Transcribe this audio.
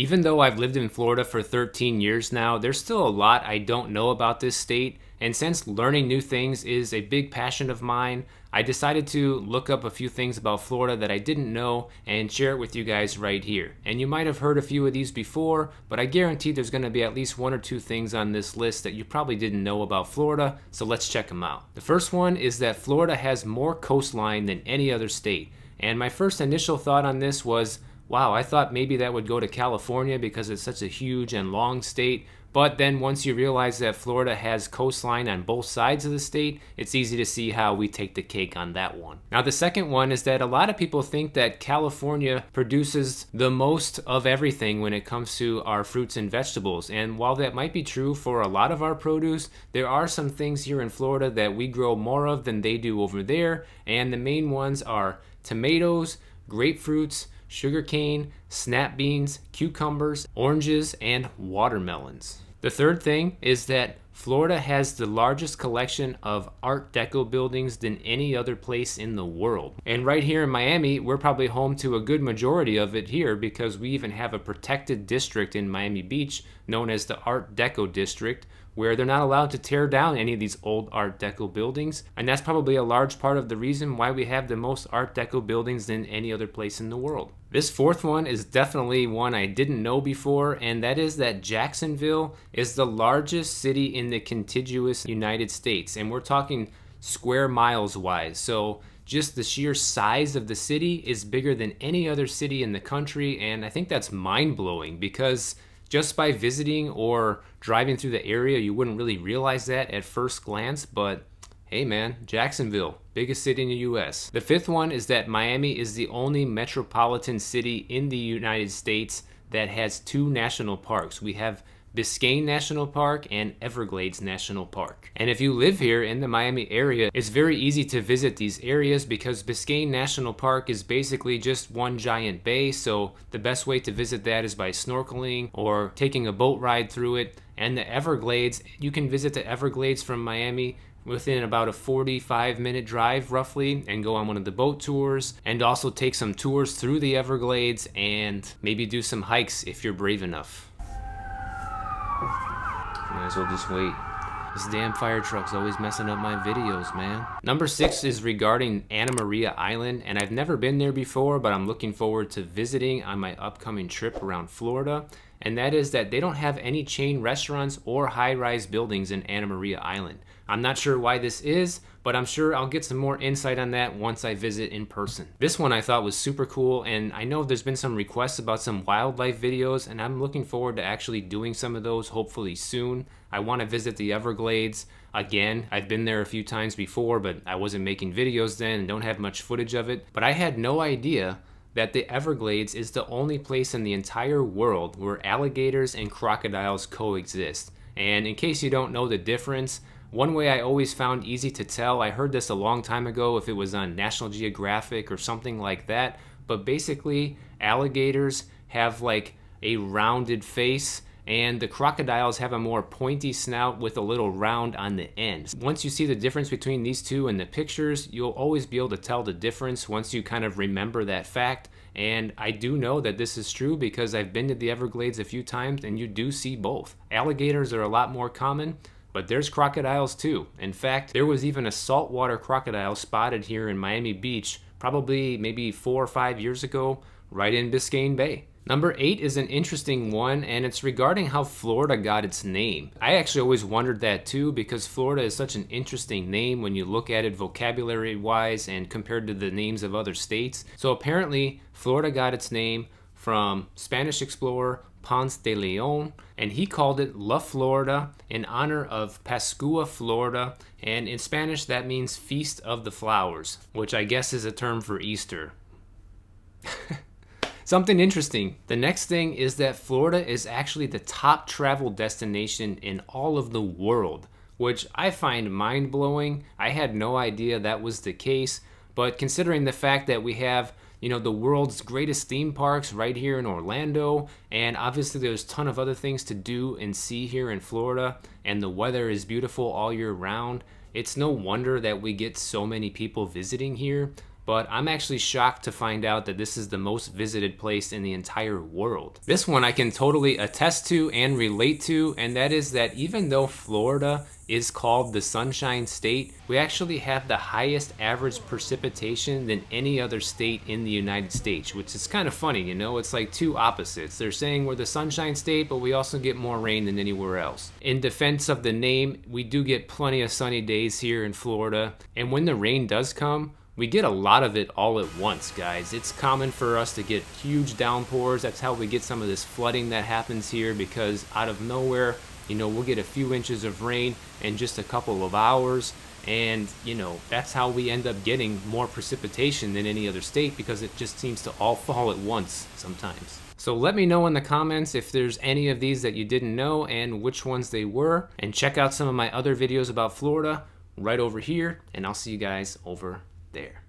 Even though I've lived in Florida for 13 years now, there's still a lot I don't know about this state, and since learning new things is a big passion of mine, I decided to look up a few things about Florida that I didn't know and share it with you guys right here. And you might have heard a few of these before, but I guarantee there's going to be at least one or two things on this list that you probably didn't know about Florida, so let's check them out. The first one is that Florida has more coastline than any other state. And my first initial thought on this was, wow, I thought maybe that would go to California because it's such a huge and long state. But then once you realize that Florida has coastline on both sides of the state, it's easy to see how we take the cake on that one. Now the second one is that a lot of people think that California produces the most of everything when it comes to our fruits and vegetables. And while that might be true for a lot of our produce, there are some things here in Florida that we grow more of than they do over there. And the main ones are tomatoes, grapefruits, sugarcane, snap beans, cucumbers, oranges, and watermelons. The third thing is that Florida has the largest collection of Art Deco buildings than any other place in the world. And right here in Miami, we're probably home to a good majority of it here because we even have a protected district in Miami Beach known as the Art Deco District, where they're not allowed to tear down any of these old Art Deco buildings. And that's probably a large part of the reason why we have the most Art Deco buildings than any other place in the world. This fourth one is definitely one I didn't know before, and that is that Jacksonville is the largest city in the contiguous United States. And we're talking square miles wise. So just the sheer size of the city is bigger than any other city in the country. And I think that's mind-blowing because just by visiting or driving through the area, you wouldn't really realize that at first glance, but hey man, Jacksonville, biggest city in the US. The fifth one is that Miami is the only metropolitan city in the United States that has two national parks. We have Biscayne National Park and Everglades National Park. And if you live here in the Miami area, it's very easy to visit these areas because Biscayne National Park is basically just one giant bay, so the best way to visit that is by snorkeling or taking a boat ride through it. And the Everglades, you can visit the Everglades from Miami within about a 45-minute drive roughly and go on one of the boat tours and also take some tours through the Everglades and maybe do some hikes if you're brave enough. Might as well just wait. This damn fire truck's always messing up my videos, man. Number six is regarding Anna Maria Island, and I've never been there before, but I'm looking forward to visiting on my upcoming trip around Florida. And that is that they don't have any chain restaurants or high-rise buildings in Anna Maria Island. I'm not sure why this is, but I'm sure I'll get some more insight on that once I visit in person. This one I thought was super cool, and I know there's been some requests about some wildlife videos, and I'm looking forward to actually doing some of those hopefully soon. I want to visit the Everglades again. I've been there a few times before, but I wasn't making videos then and don't have much footage of it. But I had no idea that the Everglades is the only place in the entire world where alligators and crocodiles coexist. And in case you don't know the difference, one way I always found easy to tell, I heard this a long time ago if it was on National Geographic or something like that, but basically alligators have like a rounded face and the crocodiles have a more pointy snout with a little round on the end. Once you see the difference between these two in the pictures, you'll always be able to tell the difference once you kind of remember that fact. And I do know that this is true because I've been to the Everglades a few times and you do see both. Alligators are a lot more common, but there's crocodiles too. In fact, there was even a saltwater crocodile spotted here in Miami Beach probably maybe 4 or 5 years ago, right in Biscayne Bay. Number eight is an interesting one, and it's regarding how Florida got its name. I actually always wondered that too, because Florida is such an interesting name when you look at it vocabulary-wise and compared to the names of other states. So apparently, Florida got its name from Spanish explorer Ponce de Leon, and he called it La Florida in honor of Pascua Florida, and in Spanish that means Feast of the Flowers, which I guess is a term for Easter. Something interesting. The next thing is that Florida is actually the top travel destination in all of the world, which I find mind-blowing. I had no idea that was the case, but considering the fact that we have, you know, the world's greatest theme parks right here in Orlando, and obviously there's a ton of other things to do and see here in Florida, and the weather is beautiful all year round, it's no wonder that we get so many people visiting here. but I'm actually shocked to find out that this is the most visited place in the entire world. This one I can totally attest to and relate to, and that is that even though Florida is called the Sunshine State, we actually have the highest average precipitation than any other state in the United States, which is kind of funny, you know? It's like two opposites. They're saying we're the Sunshine State, but we also get more rain than anywhere else. In defense of the name, we do get plenty of sunny days here in Florida, and when the rain does come, we get a lot of it all at once, guys. It's common for us to get huge downpours. That's how we get some of this flooding that happens here, because out of nowhere, you know, we'll get a few inches of rain in just a couple of hours. And, you know, that's how we end up getting more precipitation than any other state, because it just seems to all fall at once sometimes. So let me know in the comments if there's any of these that you didn't know and which ones they were. And check out some of my other videos about Florida right over here, and I'll see you guys over there.